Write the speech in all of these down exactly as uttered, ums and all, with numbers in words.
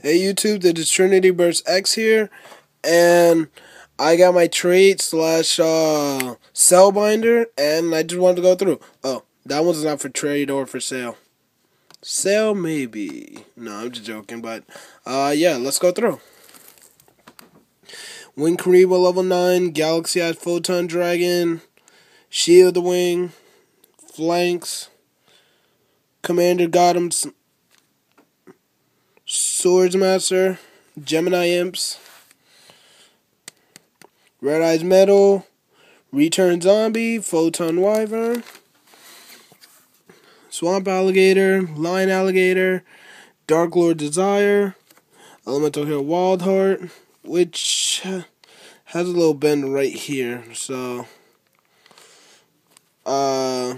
Hey YouTube, this is Trinity Burst X here, and I got my trade slash uh, sell binder, and I just wanted to go through. Oh, that one's not for trade or for sale. Sale maybe. No, I'm just joking, but uh, yeah, let's go through. Winged Kuriboh level nine, Galaxy-Eyes Photon Dragon, Shield the Wing, Flanks, Commander Gottoms Swordmaster, Gemini Imps, Red-Eyes Metal, Return Zombie, Photon Wyvern, Swamp Alligator, Lion Alligator, Darklord Desire, Elemental Hill Wild Heart, which has a little bend right here, so, uh,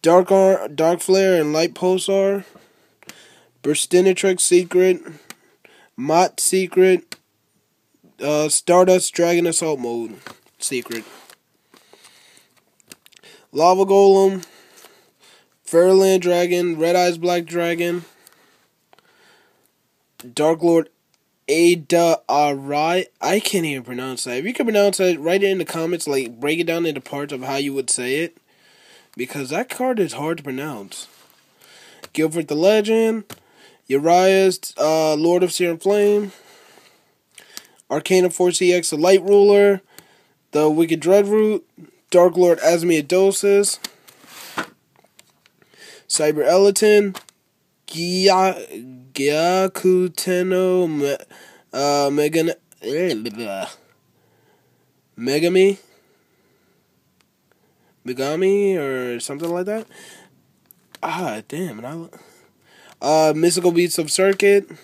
Dark, Ar Dark Flare and Light Pulsar, Burstinatrix Secret, Mott Secret, uh, Stardust Dragon Assault Mode Secret, Lava Golem, Fairland Dragon, Red-Eyes Black Dragon, Darklord Edeh Arae. I can't even pronounce that. If you can pronounce it, write it in the comments, like break it down into parts of how you would say it, because that card is hard to pronounce. Guilford the Legend, Uria uh, Lord of Searing Flame, Arcana Force E X the Light Ruler, The Wicked Dreadroot, Darklord Asmodeus, Cyber Eltanin, Gyakutenno Me uh, Megami, Megami, or something like that. Ah, damn. And I, uh, Mystical Beast of Serket,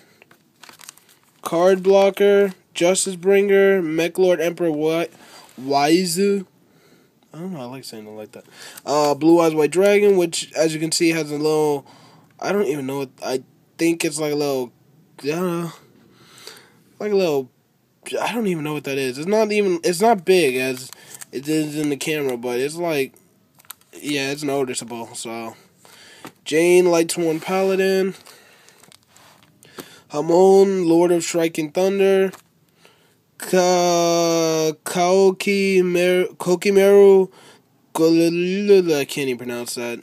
Card Blocker, Justice Bringer, Meklord Emperor Wisel. I don't know, I like saying it like that. Uh, Blue-Eyes White Dragon, which, as you can see, has a little, I don't even know, I think it's like a little, I don't know, like a little, I don't even know what that is. It's not even, it's not big as it is in the camera, but it's like, yeah, it's noticeable, so. Jain Lightsworn Paladin, Hamon Lord of Striking Thunder, Ka Koa'ki Meiru, I can't even pronounce that.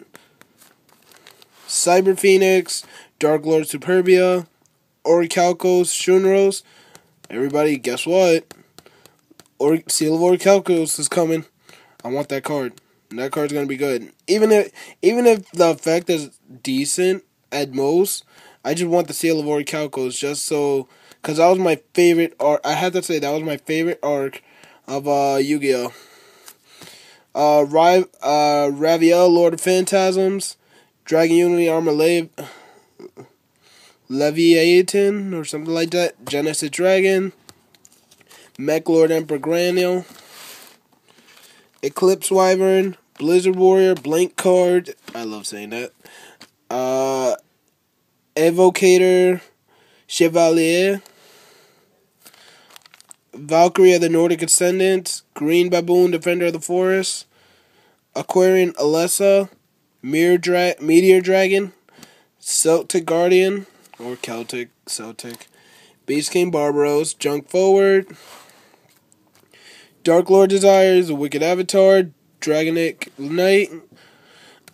Cyber Phoenix, Darklord Superbia, Orichalcos, Shunros. Everybody, guess what? Or Seal of Orichalcos is coming. I want that card. And that card's gonna be good. Even if even if the effect is decent at most, I just want the Seal of Orichalcos just so, cause that was my favorite arc. I have to say that was my favorite arc of uh, Yu-Gi-Oh. Uh, Rive, uh, Raviel Lord of Phantasms, Dragon Unity Armor, Le Leviathan or something like that. Genesis Dragon, Meklord Emperor Granil, Eclipse Wyvern, Blizzard Warrior, Blank Card, I love saying that, uh, Evocator, Chevalier, Valkyrie of the Nordic Ascendant, Green Baboon, Defender of the Forest, Aquarian Alessa, Mere Dra Meteor Dragon, Celtic Guardian, or Celtic, Celtic, Beast King Barbaros, Junk Forward, Darklord Desires, The Wicked Avatar, Dragonic Knight,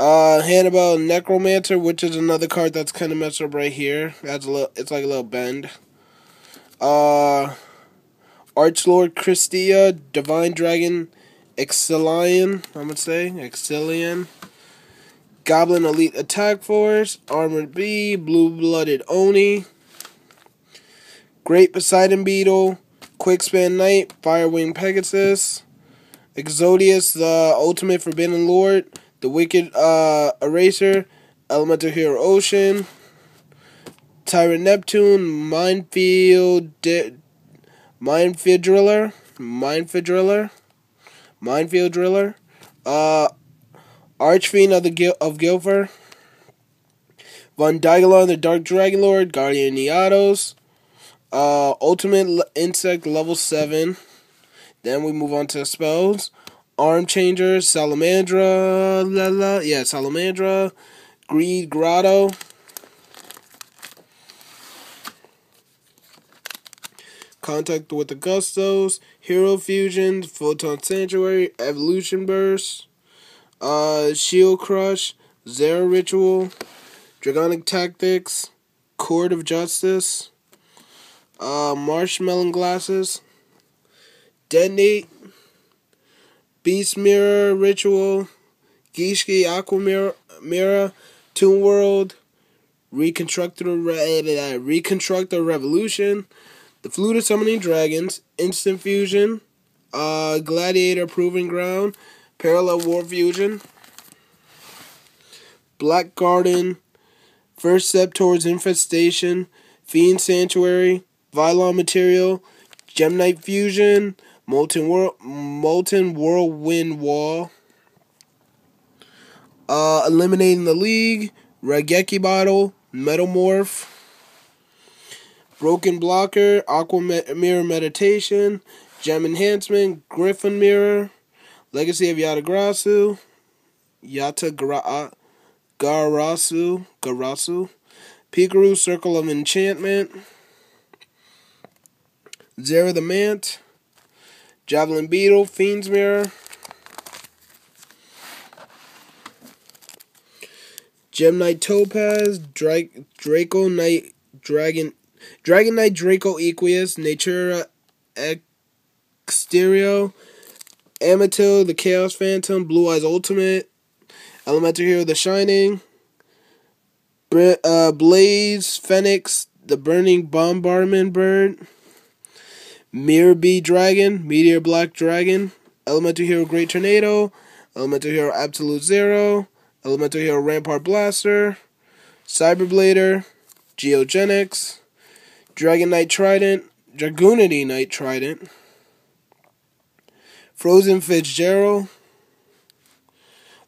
uh, Hannibal Necromancer, which is another card that's kind of messed up right here. That's a little, it's like a little bend. Uh, Archlord Christia, Divine Dragon, Exilian, I'm gonna say, Exilian, Goblin Elite Attack Force, Armored Bee, Blue-Blooded Oni, Great Poseidon Beetle, Quickspan Knight, Firewing Pegasus, Exodius, the Ultimate Forbidden Lord, The Wicked uh, Eraser, Elemental Hero Ocean, Tyrant Neptune, Minefield De Minefield Driller, Minefield Driller, Minefield Driller, uh, Archfiend of the Gil of Guilford, Von Digalon, the Dark Dragon Lord, Guardian Neatos, Uh, Ultimate Insect level seven. Then we move on to spells. Arm Changer, Salamandra, la la, yeah, Salamandra, Greed Grotto, Contact with the Gustos, Hero Fusion, Photon Sanctuary, Evolution Burst, uh, Shield Crush, Zera Ritual, Dragonic Tactics, Court of Justice, uh, Marshmallow Glasses, Detonate, Beast Mirror Ritual, Geishki Aqua Mirror, Mirror Toon World, Reconstruct the, Re uh, Reconstruct the Revolution, The Flute of Summoning Dragons, Instant Fusion, uh, Gladiator Proving Ground, Parallel War Fusion, Black Garden, First Step Towards Infestation, Fiend Sanctuary, Vylon Material, Gemini Fusion, Molten World, Molten Whirlwind Wall, uh, Eliminating the League, Rageki Bottle, Metamorph, Broken Blocker, Aqua Mirror Meditation, Gem Enhancement, Griffin Mirror, Legacy of Yatagarasu, Yatagarasu, Garasu, Pikachu Circle of Enchantment, Zera the Mant, Javelin Beetle, Fiend's Mirror, Gemini Topaz, Dra Draco Knight, Dragon Dragon Knight Draco Equius, Natura Exterio, Amato the Chaos Phantom, Blue Eyes Ultimate, Elemental Hero the Shining, Bra uh, Blaze Phoenix, the Burning Bombardment Bird, Mirror Bee Dragon, Meteor Black Dragon, Elemental Hero Great Tornado, Elemental Hero Absolute Zero, Elemental Hero Rampart Blaster, Cyberblader, Geogenics, Dragon Knight Trident, Dragoonity Knight Trident, Frozen Fitzgerald,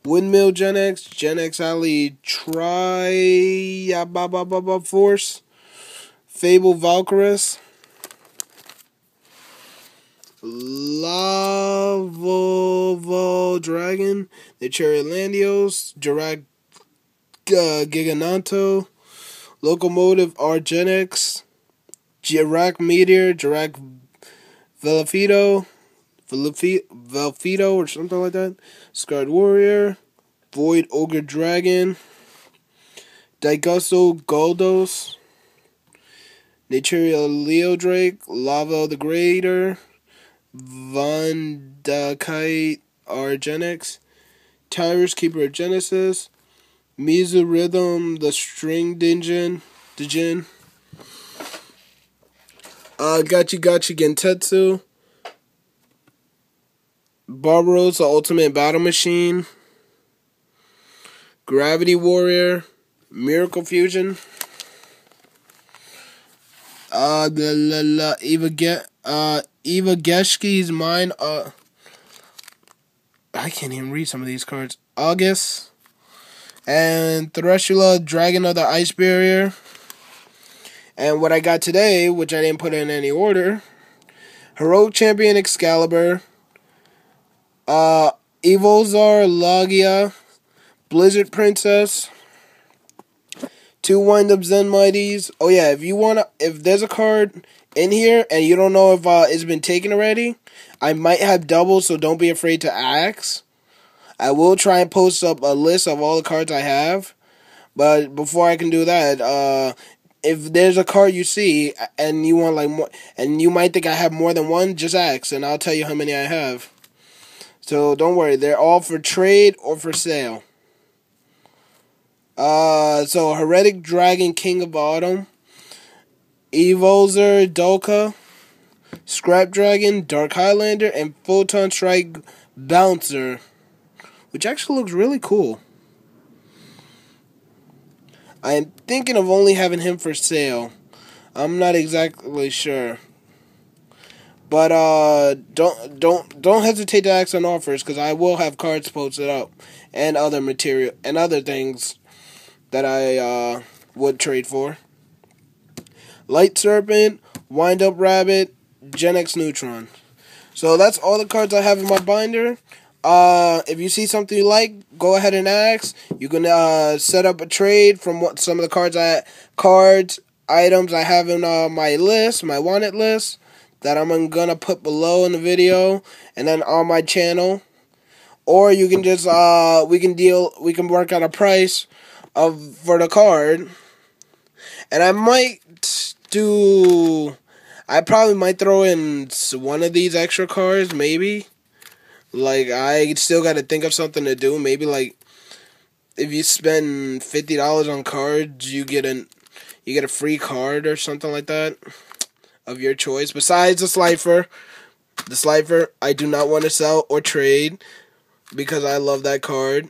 Windmill Gen X, Gen X Alley Tri Force, Fable Valkyris, Lava Dragon, Natura Landios, Girac uh, Gigananto, Locomotive Argenix, Girac Meteor, Girac Velfido, Velfido or something like that, Scarred Warrior, Void Ogre Dragon, Digusto Goldos, Natura Leodrake, Lava the Greater, Vandakite Argenix, Tyrus Keeper of Genesis, Mizu Rhythm the String Djinn, Djinn, uh, Gachi Gachi Gentetsu, Barbaros the Ultimate Battle Machine, Gravity Warrior, Miracle Fusion, uh, the la la Eva Get, uh, Eva Geshki's Mind, uh, I can't even read some of these cards, August, and Threshula, Dragon of the Ice Barrier, and what I got today, which I didn't put in any order, Heroic Champion Excalibur, uh, Evolzar Lagia, Blizzard Princess, Two Wind-Up Zen Mighties. Oh yeah, if you wanna, if there's a card in here and you don't know if uh, it's been taken already, I might have doubles, so don't be afraid to ask. I will try and post up a list of all the cards I have, but before I can do that, uh, if there's a card you see and you want like more, and you might think I have more than one, just ask and I'll tell you how many I have. So don't worry, they're all for trade or for sale. Uh, so Heretic Dragon, King of Autumn, Evolzer Dolka, Scrap Dragon, Dark Highlander, and Photon Strike Bouncer, which actually looks really cool. I am thinking of only having him for sale. I'm not exactly sure, but uh, don't don't don't hesitate to ask on offers because I will have cards posted up and other material and other things that I uh, would trade for. Light Serpent, Wind Up Rabbit, Gen X Neutron. So that's all the cards I have in my binder. Uh, if you see something you like, go ahead and ask. You can uh, set up a trade from what some of the cards I cards items I have in uh, my list, my wanted list, that I'm gonna put below in the video and then on my channel. Or you can just uh we can deal we can work out a price of for the card. And I might do I probably might throw in one of these extra cards, maybe. Like, I still gotta think of something to do. Maybe like if you spend fifty dollars on cards, you get an you get a free card or something like that of your choice. Besides the Slifer, the Slifer I do not want to sell or trade because I love that card.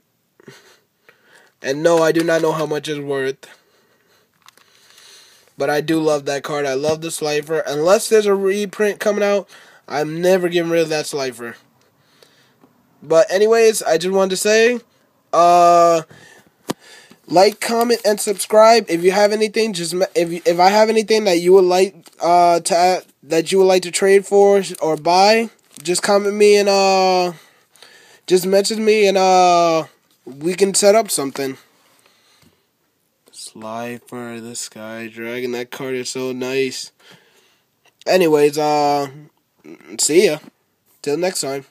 And no, I do not know how much it's worth, but I do love that card. I love the Slifer. Unless there's a reprint coming out, I'm never getting rid of that Slifer. But anyways, I just wanted to say, uh, like, comment, and subscribe. If you have anything, just if you, if I have anything that you would like uh to uh, that you would like to trade for or buy, just comment me and uh, just message me and uh, we can set up something. Slifer, the Sky Dragon, that card is so nice. Anyways, uh, see ya. Till next time.